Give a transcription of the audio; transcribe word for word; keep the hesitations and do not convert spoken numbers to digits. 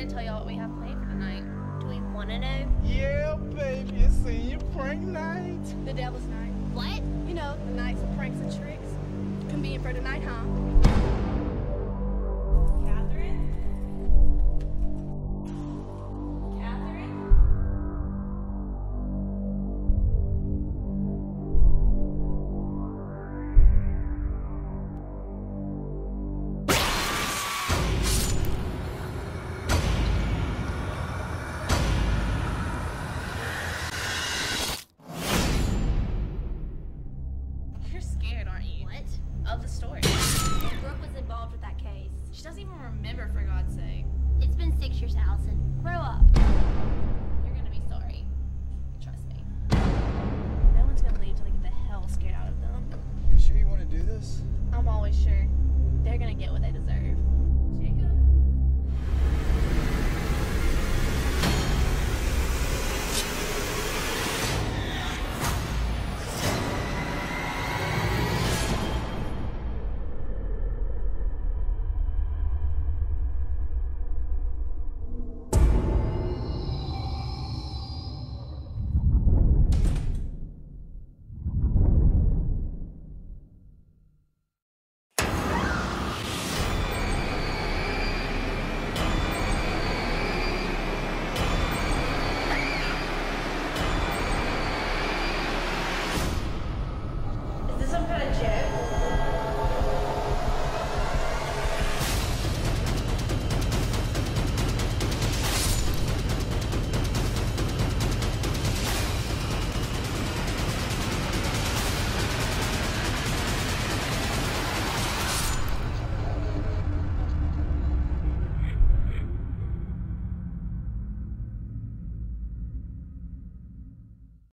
gonna tell y'all what we have played for tonight. Do we wanna know? Yeah, baby, see you prank night. The devil's night. What? You know, the nights of pranks and tricks. Convenient for tonight, huh? Catherine? Of the story. Well, Brooke was involved with that case. She doesn't even remember, for God's sake. It's been six years, Allison. Grow up.